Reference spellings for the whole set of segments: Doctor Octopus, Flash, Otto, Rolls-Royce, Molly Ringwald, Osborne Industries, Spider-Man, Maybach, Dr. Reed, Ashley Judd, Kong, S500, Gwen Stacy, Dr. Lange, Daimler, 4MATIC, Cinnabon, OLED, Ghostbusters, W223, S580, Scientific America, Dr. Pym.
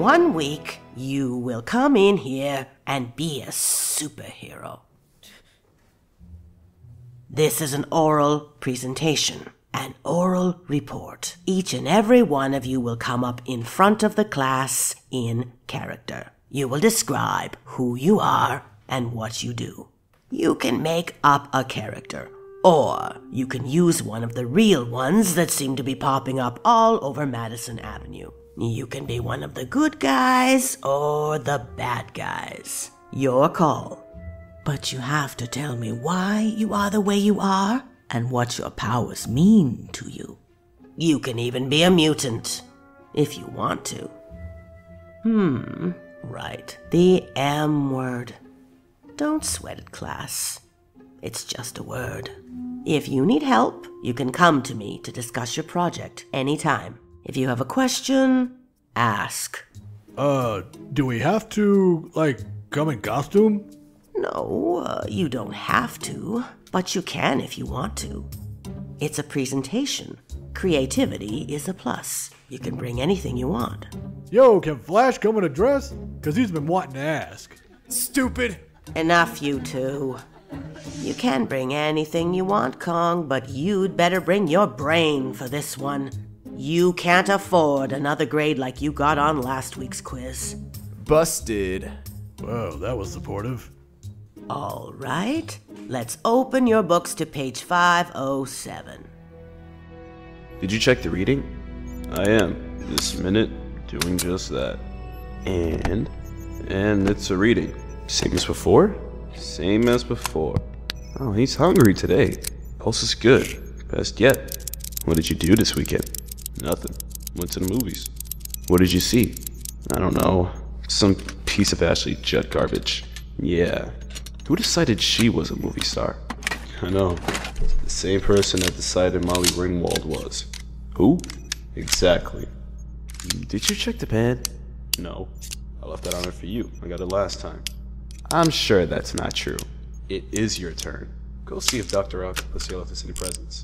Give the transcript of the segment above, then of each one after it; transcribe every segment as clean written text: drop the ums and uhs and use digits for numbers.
1 week, you will come in here and be a superhero. This is an oral presentation, an oral report. Each and every one of you will come up in front of the class in character. You will describe who you are and what you do. You can make up a character, or you can use one of the real ones that seem to be popping up all over Madison Avenue. You can be one of the good guys or the bad guys. Your call. But you have to tell me why you are the way you are and what your powers mean to you. You can even be a mutant, if you want to. Right. The M word. Don't sweat it, class. It's just a word. If you need help, you can come to me to discuss your project anytime. If you have a question, ask. Do we have to, come in costume? No, you don't have to, but you can if you want to. It's a presentation. Creativity is a plus. You can bring anything you want. Yo, can Flash come in a dress? 'Cause he's been wanting to ask. Stupid! Enough, you two. You can bring anything you want, Kong, but you'd better bring your brain for this one. You can't afford another grade like you got on last week's quiz. Busted. Well, that was supportive. All right, let's open your books to page 507. Did you check the reading? I am, this minute, doing just that. And it's a reading. Same as before? Same as before. Oh, he's hungry today. Pulse is good, best yet. What did you do this weekend? Nothing. Went to the movies. What did you see? I don't know. Some piece of Ashley Judd garbage. Yeah. Who decided she was a movie star? I know. The same person that decided Molly Ringwald was. Who? Exactly. Did you check the pad? No. I left that on it for you. I got it last time. I'm sure that's not true. It is your turn. Go see if Dr. Octopus left us any presents.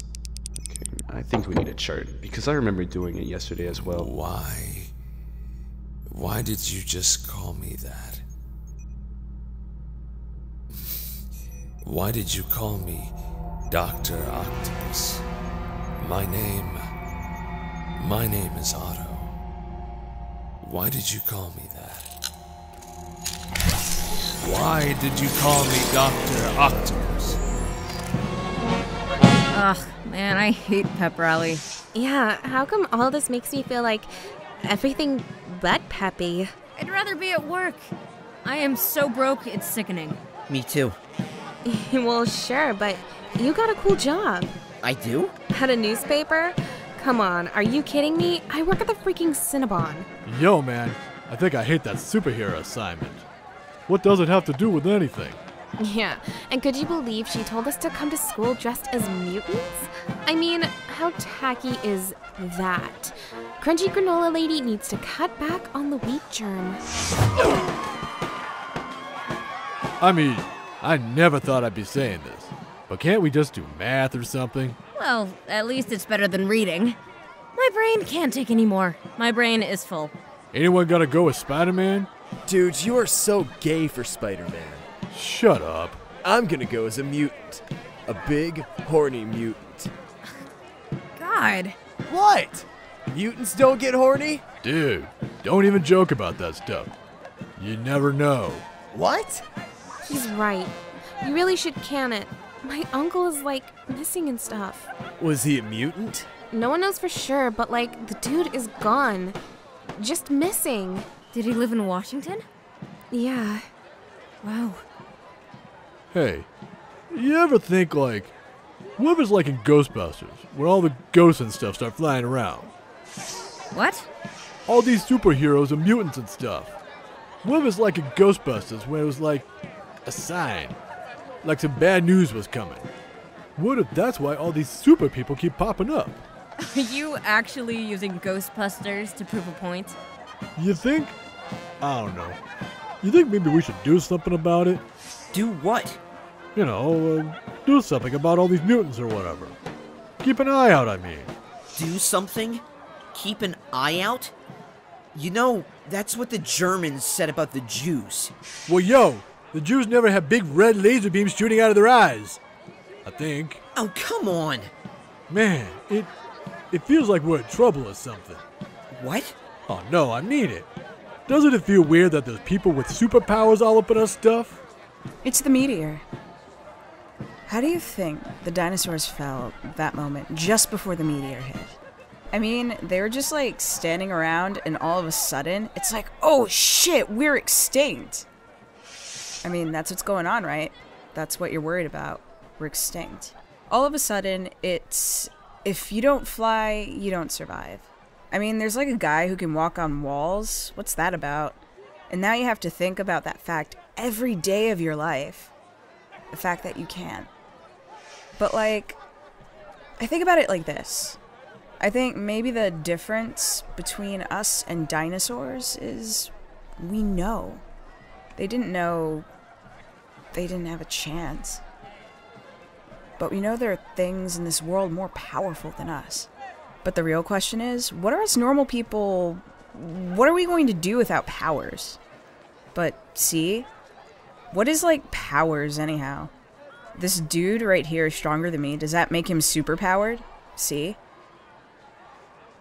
Okay, I think we need a chart, because I remember doing it yesterday as well. Why? Why did you just call me that? Why did you call me Dr. Octopus? My name is Otto. Why did you call me that? Why did you call me Dr. Octopus? Ugh, man, I hate pep rally. Yeah, how come all this makes me feel like everything but peppy? I'd rather be at work. I am so broke, it's sickening. Me too. Well, sure, but you got a cool job. I do? At a newspaper? Come on, are you kidding me? I work at the freaking Cinnabon. Yo, man, I think I hate that superhero assignment. What does it have to do with anything? Yeah, and could you believe she told us to come to school dressed as mutants? I mean, how tacky is that? Crunchy granola lady needs to cut back on the wheat germ. I mean... I never thought I'd be saying this, but can't we just do math or something? Well, at least it's better than reading. My brain can't take any more. My brain is full. Anyone gotta go with Spider-Man? Dude, you are so gay for Spider-Man. Shut up. I'm gonna go as a mutant. A big, horny mutant. God. What? Mutants don't get horny? Dude, don't even joke about that stuff. You never know. What? He's right. You really should can it. My uncle is, missing and stuff. Was he a mutant? No one knows for sure, but, the dude is gone. Just missing. Did he live in Washington? Yeah. Wow. Hey, you ever think, what was in Ghostbusters, where all the ghosts and stuff start flying around? What? All these superheroes and mutants and stuff. What was in Ghostbusters, where it was, a sign, some bad news was coming. What if that's why all these super people keep popping up? Are you actually using Ghostbusters to prove a point? You think? I don't know. You think maybe we should do something about it? Do what? You know, do something about all these mutants or whatever. Keep an eye out, I mean. Do something? Keep an eye out? You know, that's what the Germans said about the Jews. Well, yo, the Jews never have big red laser beams shooting out of their eyes. I think. Oh, come on. Man, it feels like we're in trouble or something. What? Oh, no, I mean it. Doesn't it feel weird that there's people with superpowers all up in our stuff? It's the meteor. How do you think the dinosaurs felt that moment just before the meteor hit? I mean, they were just like standing around and all of a sudden, it's like, oh shit, we're extinct. I mean, that's what's going on, right? That's what you're worried about. We're extinct. All of a sudden, it's, if you don't fly, you don't survive. I mean, there's like a guy who can walk on walls. What's that about? And now you have to think about that fact every day of your life. The fact that you can. But like, I think about it like this. I think maybe the difference between us and dinosaurs is we know. They didn't know. They didn't have a chance. But we know there are things in this world more powerful than us. But the real question is, what are us normal people, what are we going to do without powers? But see, what is like powers anyhow? This dude right here is stronger than me. Does that make him super powered? See?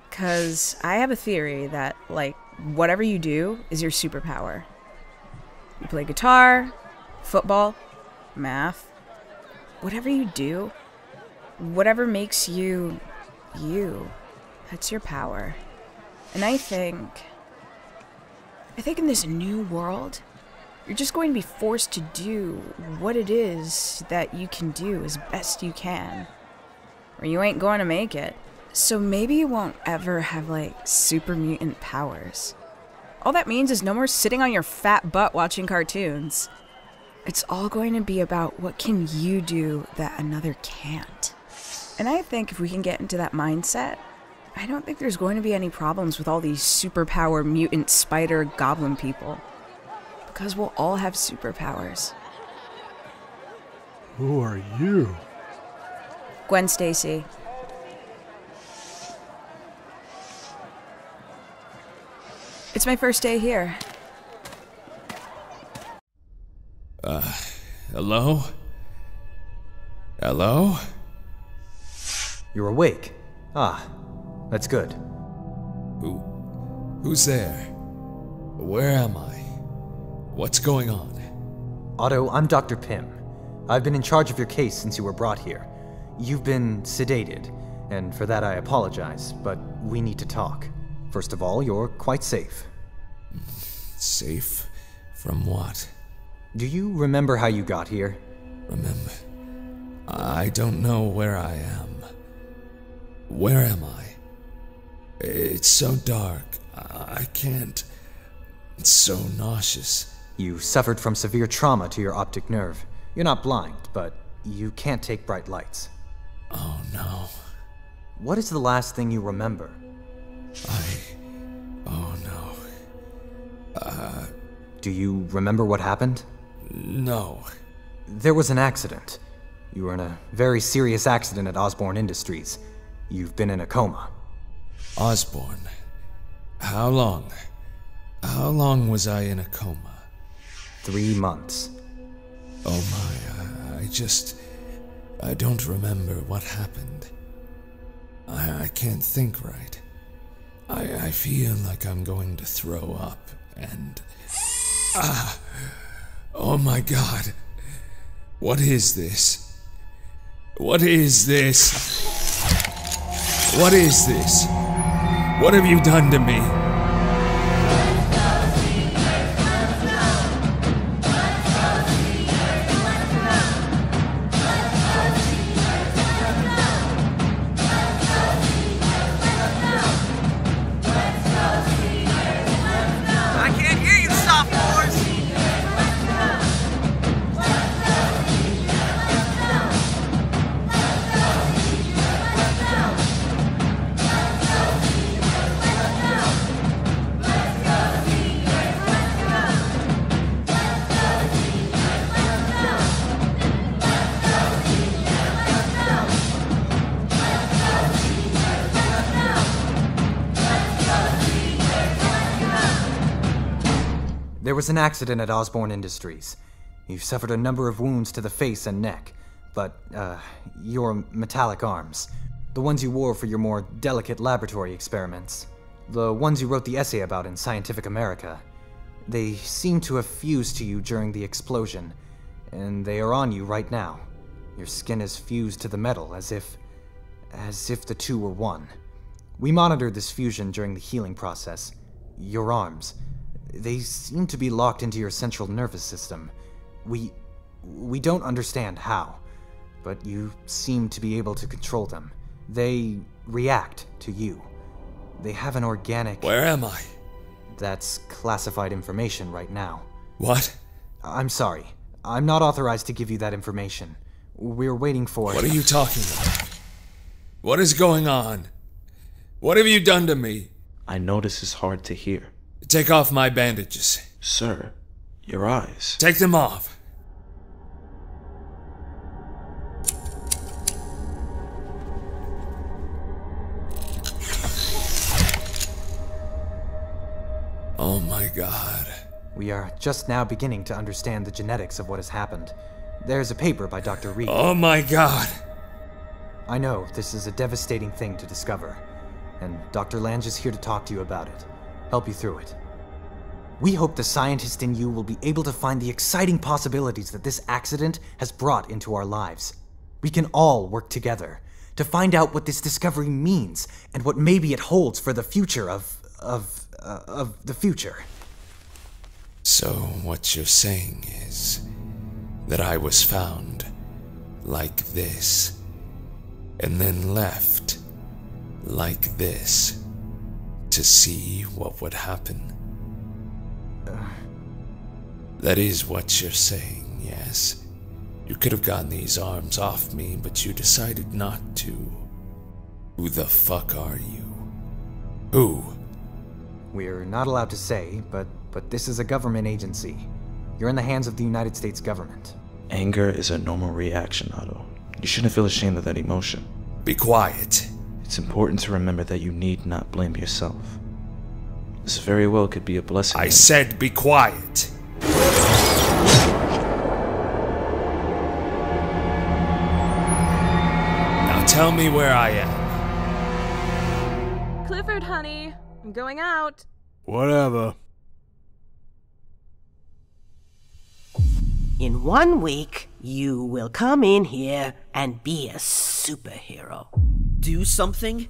Because I have a theory that like whatever you do is your superpower. You play guitar, football, math, whatever you do, whatever makes you you, that's your power. And I think in this new world, you're just going to be forced to do what it is that you can do as best you can, or you ain't going to make it. So maybe you won't ever have like super mutant powers. All that means is no more sitting on your fat butt watching cartoons. It's all going to be about what can you do that another can't. And I think if we can get into that mindset, I don't think there's going to be any problems with all these superpower mutant spider goblin people. Because we'll all have superpowers. Who are you? Gwen Stacy. It's my first day here. Hello? Hello? You're awake. Ah, that's good. Who's there? Where am I? What's going on? Otto, I'm Dr. Pym. I've been in charge of your case since you were brought here. You've been sedated, and for that I apologize, but we need to talk. First of all, you're quite safe. Safe? From what? Do you remember how you got here? Remember? I don't know where I am. Where am I? It's so dark. I can't. It's so nauseous. You suffered from severe trauma to your optic nerve. You're not blind, but you can't take bright lights. Oh no. What is the last thing you remember? Oh no. Do you remember what happened? No. There was an accident. You were in a very serious accident at Osborne Industries. You've been in a coma. Osborne. How long? How long was I in a coma? 3 months. Oh my, I don't remember what happened. I can't think right. I feel like I'm going to throw up and... Ah! Oh my god. What is this? What is this? What is this? What have you done to me? There was an accident at Osborne Industries. You've suffered a number of wounds to the face and neck, but, your metallic arms. The ones you wore for your more delicate laboratory experiments. The ones you wrote the essay about in Scientific America. They seem to have fused to you during the explosion, and they are on you right now. Your skin is fused to the metal as if the two were one. We monitored this fusion during the healing process. Your arms, they seem to be locked into your central nervous system. We don't understand how, but you seem to be able to control them. They react to you. They have an organic... Where am I? That's classified information right now. What? I'm sorry. I'm not authorized to give you that information. We're waiting for... What are you talking about? What is going on? What have you done to me? I know this is hard to hear. Take off my bandages. Sir, your eyes. Take them off. Oh my God. We are just now beginning to understand the genetics of what has happened. There's a paper by Dr. Reed. Oh my God. I know this is a devastating thing to discover, and Dr. Lange is here to talk to you about it, help you through it. We hope the scientist in you will be able to find the exciting possibilities that this accident has brought into our lives. We can all work together to find out what this discovery means and what maybe it holds for the future of the future. So what you're saying is that I was found like this and then left like this to see what would happen. That is what you're saying, yes. You could have gotten these arms off me, but you decided not to. Who the fuck are you? Who? We're not allowed to say, but this is a government agency. You're in the hands of the United States government. Anger is a normal reaction, Otto. You shouldn't feel ashamed of that emotion. Be quiet. It's important to remember that you need not blame yourself. This very well could be a blessing. I said be quiet. Now tell me where I am. Clifford, honey. I'm going out. Whatever. In 1 week, you will come in here and be a superhero. Do something?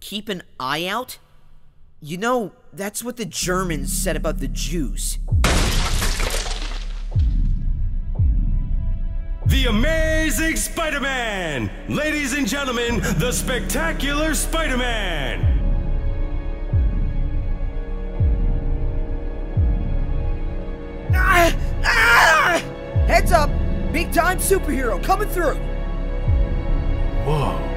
Keep an eye out? You know, that's what the Germans said about the Jews. The Amazing Spider-Man! Ladies and gentlemen, the Spectacular Spider-Man! Heads up! Big time superhero coming through! Whoa.